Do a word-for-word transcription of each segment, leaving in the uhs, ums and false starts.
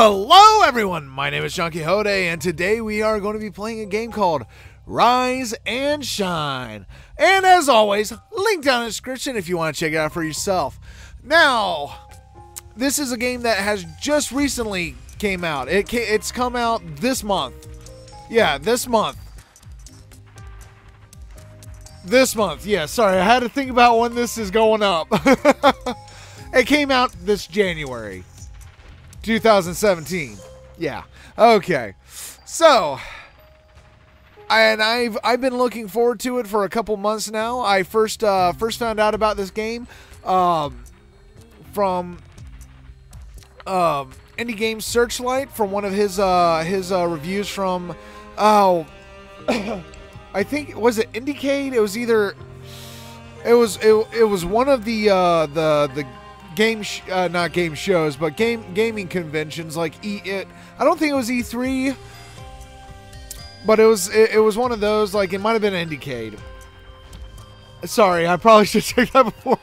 Hello everyone, my name is John Quixote, and today we are going to be playing a game called Rise and Shine. And as always, link down in the description if you want to check it out for yourself. Now, this is a game that has just recently came out. It ca it's come out this month. Yeah, this month. This month, yeah, sorry, I had to think about when this is going up. It came out this January. two thousand seventeen. Yeah. Okay. So, and I've I've been looking forward to it for a couple months now. I first uh, first found out about this game um, from um, Indie Game Searchlight, from one of his uh, his uh, reviews from oh, I think was it Indiecade. It was either it was it, it was one of the uh, the the. Game, sh uh, not game shows, but game gaming conventions like E. It, I don't think it was E three, but it was it, it was one of those. Like it might have been Indiecade. Sorry, I probably should check that before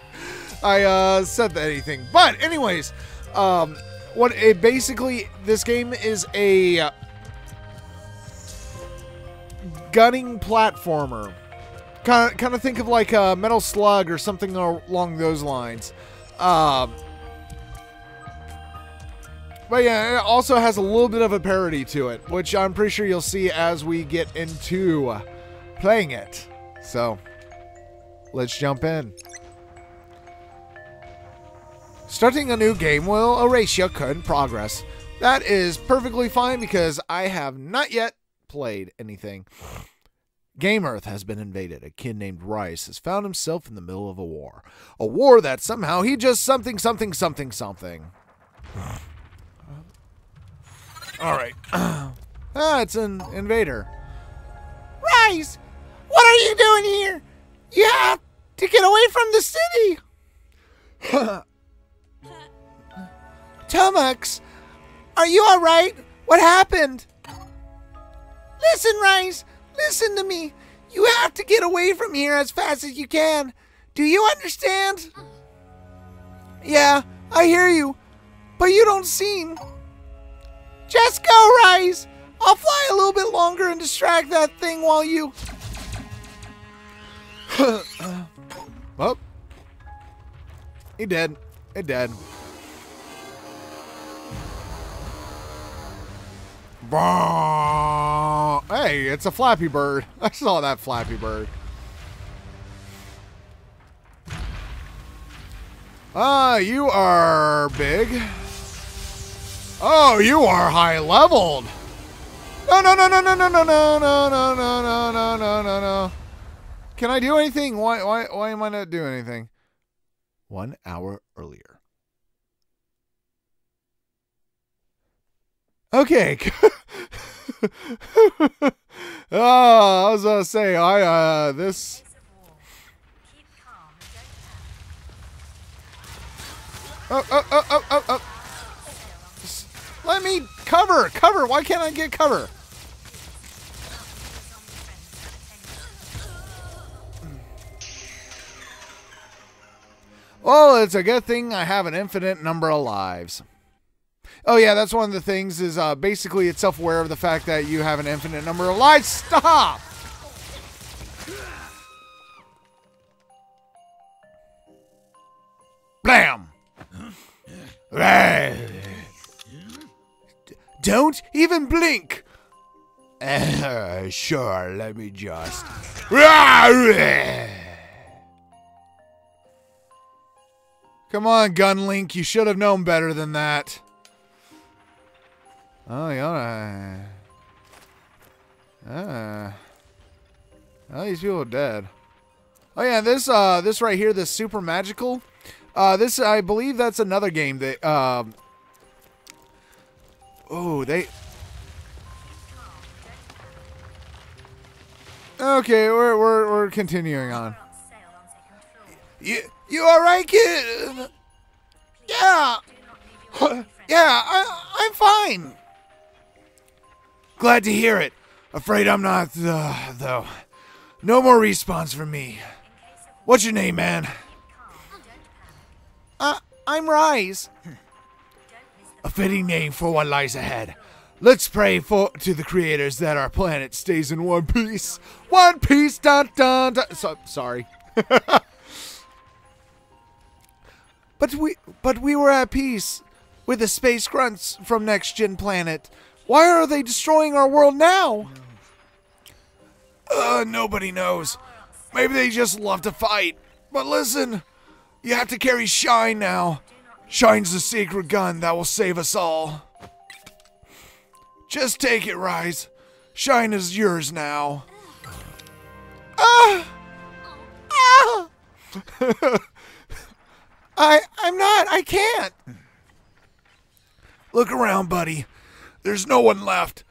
I uh, said that anything. But anyways, um, what it basically this game is a gunning platformer. Kind of, kind of think of like a Metal Slug or something along those lines. Um, but yeah, it also has a little bit of a parody to it, which I'm pretty sure you'll see as we get into playing it. So, let's jump in. Starting a new game will erase your current progress. That is perfectly fine because I have not yet played anything. Game Earth has been invaded. A kid named Rice has found himself in the middle of a war. A war that somehow he just something, something, something, something. Alright. Ah, it's an invader. Rice! What are you doing here? You have to get away from the city! Tomux, are you alright? What happened? Listen, Rice! Listen to me. You have to get away from here as fast as you can. Do you understand? Yeah, I hear you. But you don't seem... Just go, Rice. I'll fly a little bit longer and distract that thing while you... Oh. He dead. He dead. Hey, it's a Flappy Bird. I saw that Flappy Bird. Ah, uh, you are big. Oh, you are high leveled. No, no, no, no, no, no, no, no, no, no, no, no, no, no, no. Can I do anything? Why, why, why am I not doing anything? One hour earlier. Okay. Oh, I was gonna say I uh this. Oh oh oh oh oh oh! Let me cover, cover. Why can't I get cover? Well, it's a good thing I have an infinite number of lives. Oh yeah, that's one of the things is uh, basically it's self-aware of the fact that you have an infinite number of lives. Stop! Blam! Don't even blink! Uh, sure, let me just... Come on, Gunlink, you should have known better than that. Oh, yeah. Ah. All these people are dead. Oh, yeah, this uh, this right here, this Super Magical. Uh, this, I believe that's another game that, um... oh, they... Okay, we're, we're, we're continuing on. You, you alright, kid? Yeah! Yeah, I, I'm fine! Glad to hear it. Afraid I'm not, uh, though. No more respawns from me. What's your name, man? Uh, I'm Rise. a fitting name for what lies ahead. Let's pray for to the creators that our planet stays in one piece. One piece, dun dun dun. So, sorry. But we, but we were at peace with the space grunts from Next Gen Planet. Why are they destroying our world now? Uh, nobody knows. Maybe they just love to fight. But listen, you have to carry Shine now. Shine's the secret gun that will save us all. Just take it, Rise. Shine is yours now. Ah! Ah! I, I'm not. I can't. Look around, buddy. There's no one left.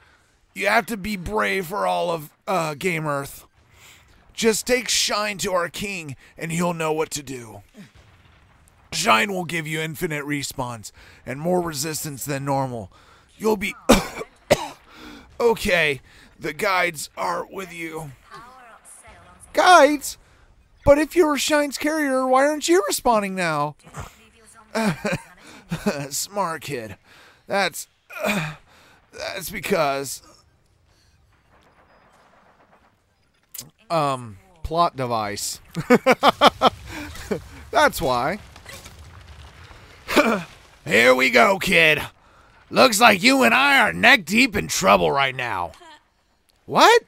You have to be brave for all of uh, Game Earth. Just take Shine to our king, and he'll know what to do. Shine will give you infinite respawns and more resistance than normal. You'll be... Okay, the guides are with you. Guides? But if you were Shine's carrier, why aren't you responding now? Smart kid. That's... Uh, that's because... Um, plot device. That's why. Here we go, kid. Looks like you and I are neck deep in trouble right now. What?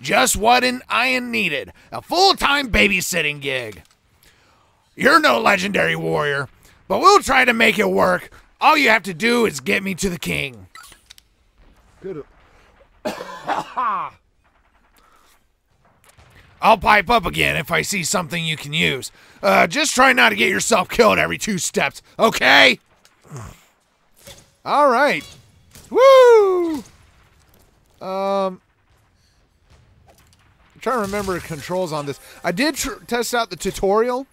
Just what an Ian needed. A full-time babysitting gig. You're no legendary warrior, but we'll try to make it work. All you have to do is get me to the king. Good. I'll pipe up again if I see something you can use. Uh, just try not to get yourself killed every two steps, okay? All right. Woo! Um, I'm trying to remember controls on this. I did tr test out the tutorial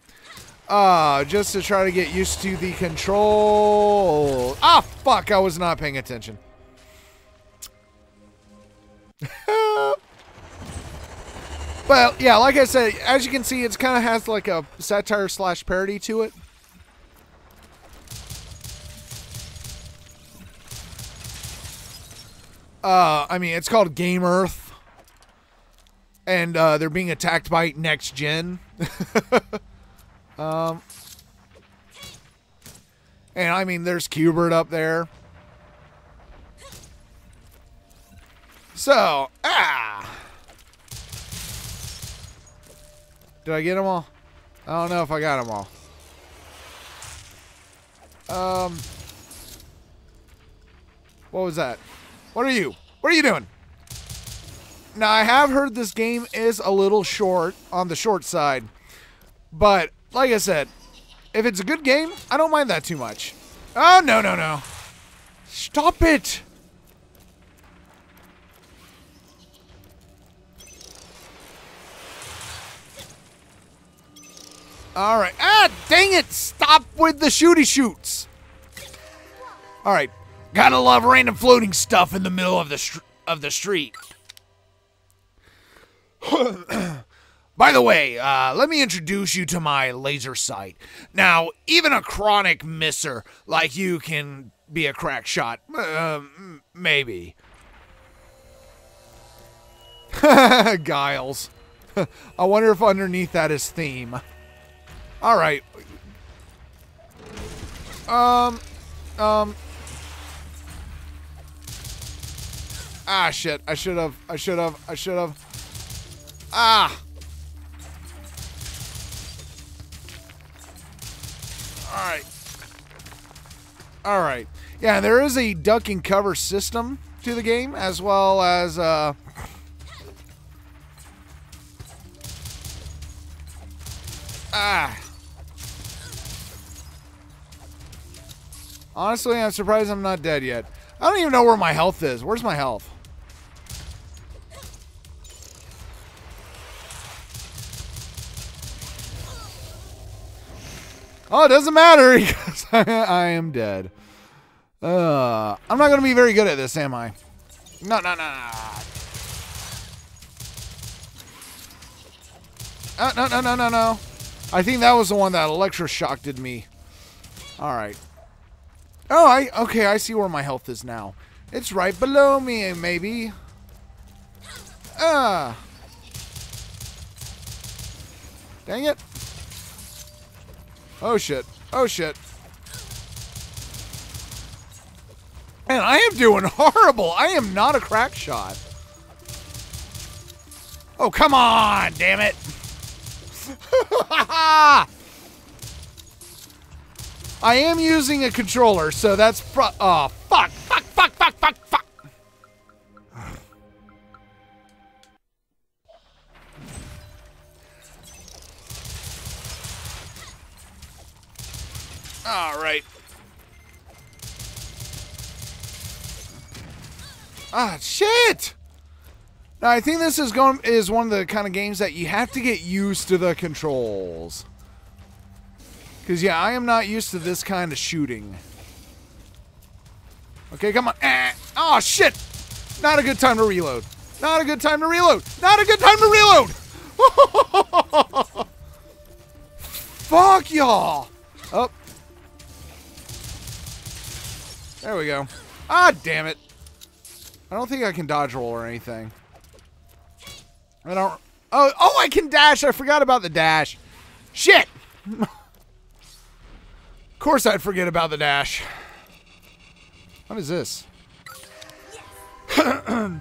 uh, just to try to get used to the control. Ah, fuck, I was not paying attention. Well, yeah, like I said, as you can see, it's kind of has like a satire slash parody to it. Uh, I mean, it's called Game Earth. And uh, they're being attacked by Next Gen. um, and I mean, there's Qbert up there. So, ah. Did I get them all? I don't know if I got them all. Um, what was that? What are you? What are you doing? Now, I have heard this game is a little short on the short side, but like I said, if it's a good game, I don't mind that too much. Oh, no, no, no. Stop it. All right. Ah, dang it. Stop with the shooty shoots. All right. Gotta love random floating stuff in the middle of the str of the street. By the way, uh, let me introduce you to my laser sight. Now, even a chronic misser like you can be a crack shot. Uh, maybe. Giles. I wonder if underneath that is theme. All right. Um, um. Ah, shit. I should have. I should have. I should have. Ah. All right. All right. Yeah, there is a duck and cover system to the game, as well as, uh, ah. Honestly, I'm surprised I'm not dead yet. I don't even know where my health is. Where's my health? Oh, it doesn't matter because I am dead. Uh, I'm not going to be very good at this, am I? No, no, no, no. Oh, no, no, no, no, no. I think that was the one that electroshocked me. All right. Oh, I okay, I see where my health is now. It's right below me, maybe. Ah. Dang it. Oh, shit. Oh, shit. Man, I am doing horrible. I am not a crack shot. Oh, come on, damn it. I am using a controller, so that's pro- oh, fuck, fuck, fuck, fuck, fuck, fuck. All right. Ah, shit. Now, I think this is going is one of the kind of games that you have to get used to the controls. Because, yeah, I am not used to this kind of shooting. Okay, come on. Ah, oh, shit. Not a good time to reload. Not a good time to reload. Not a good time to reload. Fuck y'all. Oh. There we go. Ah, damn it. I don't think I can dodge roll or anything. I don't... Oh, oh, I can dash. I forgot about the dash. Shit. Of course I'd forget about the dash. What is this? Yes.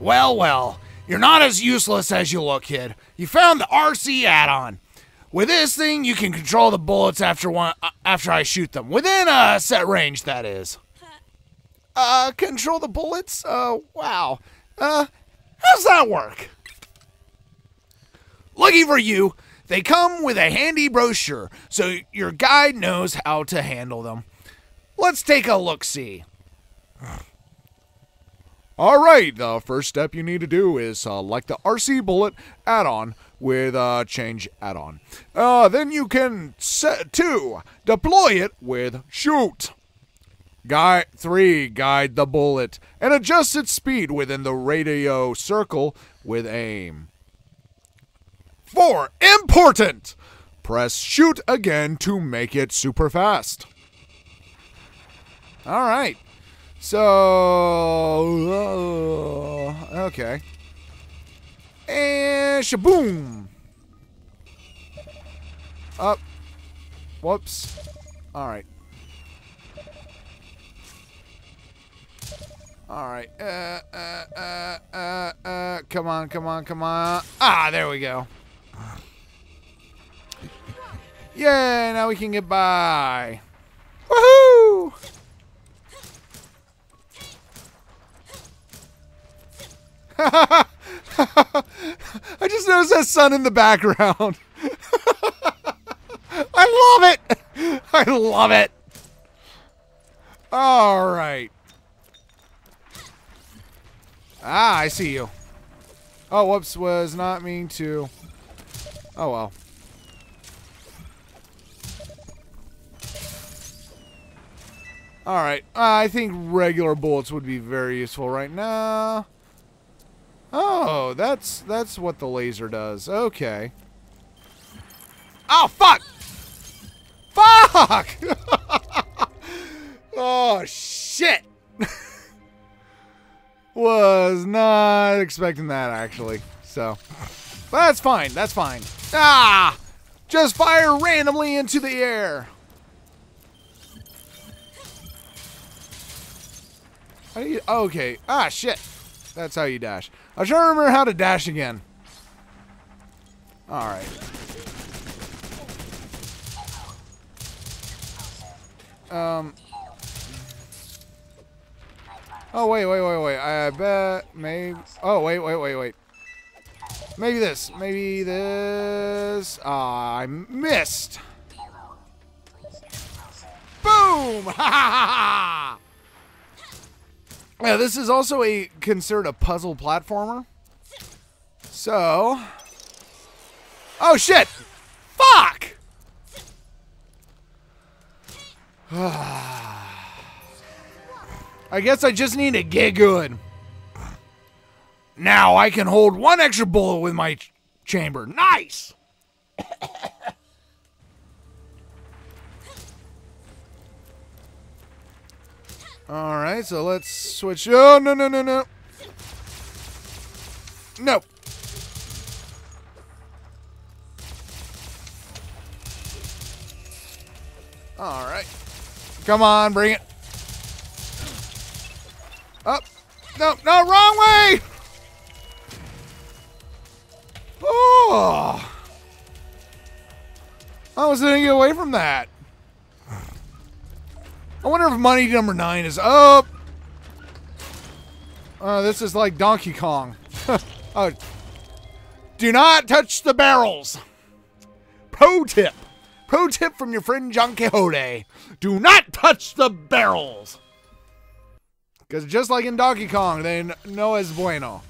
Well, well, you're not as useless as you look, kid. You found the R C add-on. With this thing, you can control the bullets after one uh, after I shoot them. Within a set range, that is. Uh, control the bullets? Uh, wow. Uh, how's that work? Lucky for you. They come with a handy brochure, so your guide knows how to handle them. Let's take a look-see. All right, the first step you need to do is select the R C bullet add-on with a change add-on. Uh, then you can set two, deploy it with shoot. Guide three, guide the bullet and adjust its speed within the radio circle with aim. Four, important! Press shoot again to make it super fast. All right. So, uh, okay. And shaboom! Up. Whoops. All right. All right. Uh, uh, uh, uh, uh, come on, come on, come on. Ah, there we go. Yeah, now we can get by. Woohoo! I just noticed that sun in the background. I love it! I love it! Alright. Ah, I see you. Oh, whoops, was not mean to. Oh, well. Alright, uh, I think regular bullets would be very useful right now. Oh, that's that's what the laser does. Okay. Oh, fuck! Fuck! Oh, shit! Was not expecting that, actually. So, that's fine. That's fine. Ah! Just fire randomly into the air. How do you, okay. Ah, shit. That's how you dash. I'm trying to remember how to dash again. All right. Um. Oh, wait, wait, wait, wait. I bet maybe... Oh, wait, wait, wait, wait. Maybe this. Maybe this. Ah, I missed. Boom! Ha ha ha ha! Yeah, this is also a considered a puzzle platformer. So, oh shit! Fuck! I guess I just need to get good. Now I can hold one extra bullet with my ch chamber. Nice. Alright, so let's switch. Oh, no, no, no, no. No. Alright. Come on, bring it. Up. No, no, wrong way! Oh. I was gonna get away from that. I wonder if money number nine is up. Uh, this is like Donkey Kong. uh, do not touch the barrels. Pro tip. Pro tip from your friend John Quixote. Do not touch the barrels. Because just like in Donkey Kong, they no es bueno.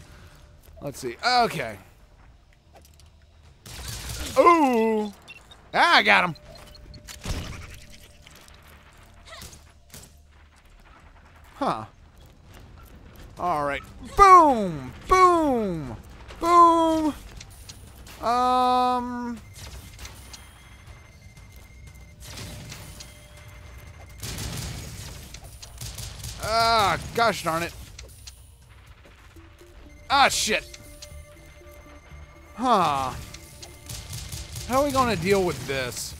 Let's see. Okay. Ooh. Ah, I got him. Huh. Alright. Boom! Boom! Boom! Um... Ah, gosh darn it. Ah, shit. Huh. How are we gonna deal with this?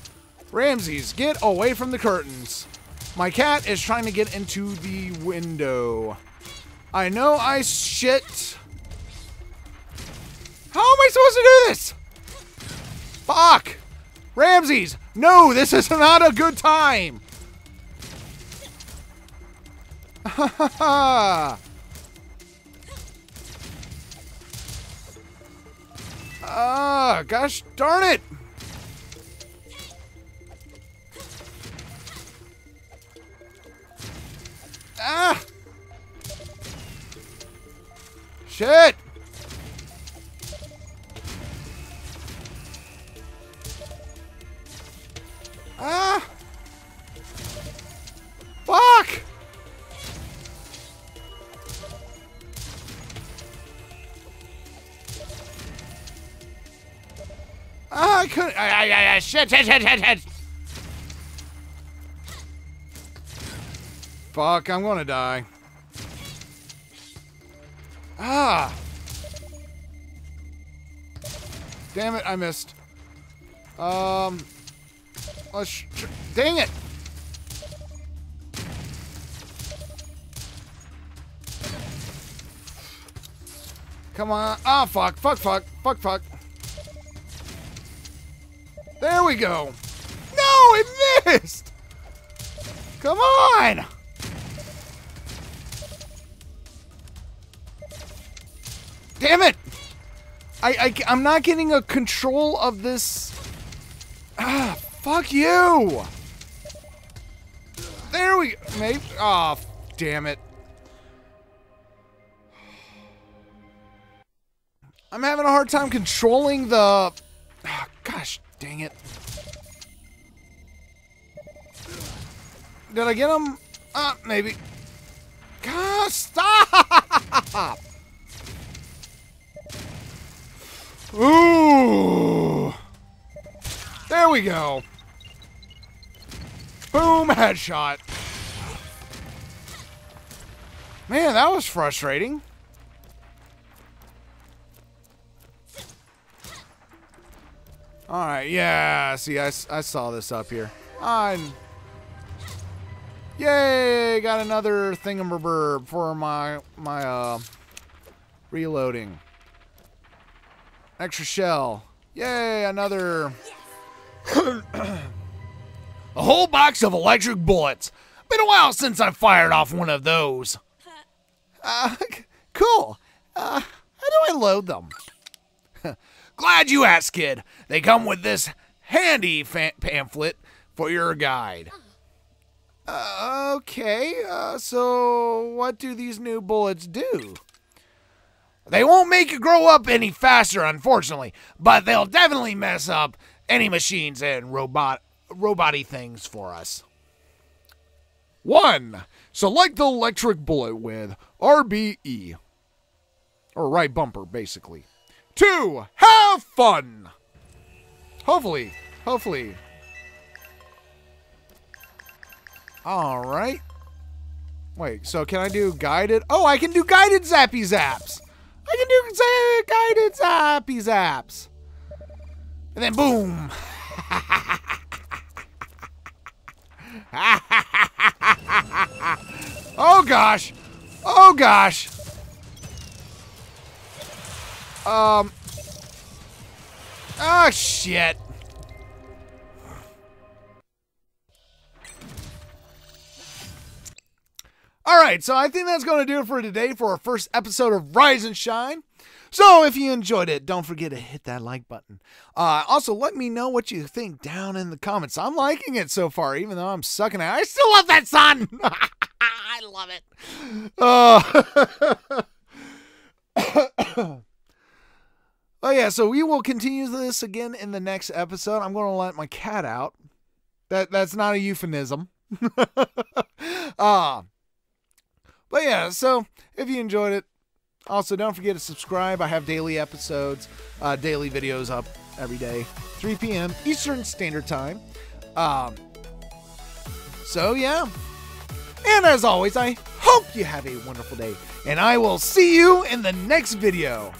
Ramses, get away from the curtains. My cat is trying to get into the window. I know I shit. How am I supposed to do this? Fuck! Ramses! No, this is not a good time! Ha ha ha! Ah, gosh darn it! Ah! Shit! Ah! Fuck! Ah, I couldn't. Ah, ah, ah, shit, shit, shit, shit, shit! Fuck, I'm gonna die. Ah! Damn it, I missed. Um... Let's sh dang it! Come on. Ah, fuck, fuck, fuck, fuck, fuck. There we go. No, it missed! Come on! Damn it! I, I, I'm not getting a control of this. Ah, fuck you! There we go. Maybe. Ah, oh, damn it. I'm having a hard time controlling the. Oh, gosh, dang it. Did I get him? Ah, uh, maybe. God, stop! Ooh! There we go. Boom, headshot. Man, that was frustrating. Alright, yeah, see, I, I saw this up here. I'm... Yay, got another thingamaberb for my, my, uh, reloading. Extra shell. Yay, another... A whole box of electric bullets. Been a while since I fired off one of those. Uh, cool. Uh, how do I load them? Glad you asked, kid. They come with this handy fa pamphlet for your guide. Uh, okay, uh, so what do these new bullets do? They won't make you grow up any faster, unfortunately, but they'll definitely mess up any machines and robot roboty things for us. One, select the electric bullet with R B E, or right bumper, basically. Two, have fun. Hopefully, hopefully. All right. Wait, so can I do guided? Oh, I can do guided zappy zaps. I can do guided zappy zaps. And then boom. Oh gosh. Oh gosh. Um. Oh shit. Alright, so I think that's going to do it for today for our first episode of Rise and Shine. So if you enjoyed it, don't forget to hit that like button. Uh, also, let me know what you think down in the comments. I'm liking it so far, even though I'm sucking at it. I still love that sun! I love it. Uh, oh, yeah, so we will continue this again in the next episode. I'm going to let my cat out. That That's not a euphemism. uh, But yeah, so if you enjoyed it, also don't forget to subscribe. I have daily episodes, uh, daily videos up every day, three P M Eastern Standard Time. Um, so yeah, and as always, I hope you have a wonderful day, and I will see you in the next video.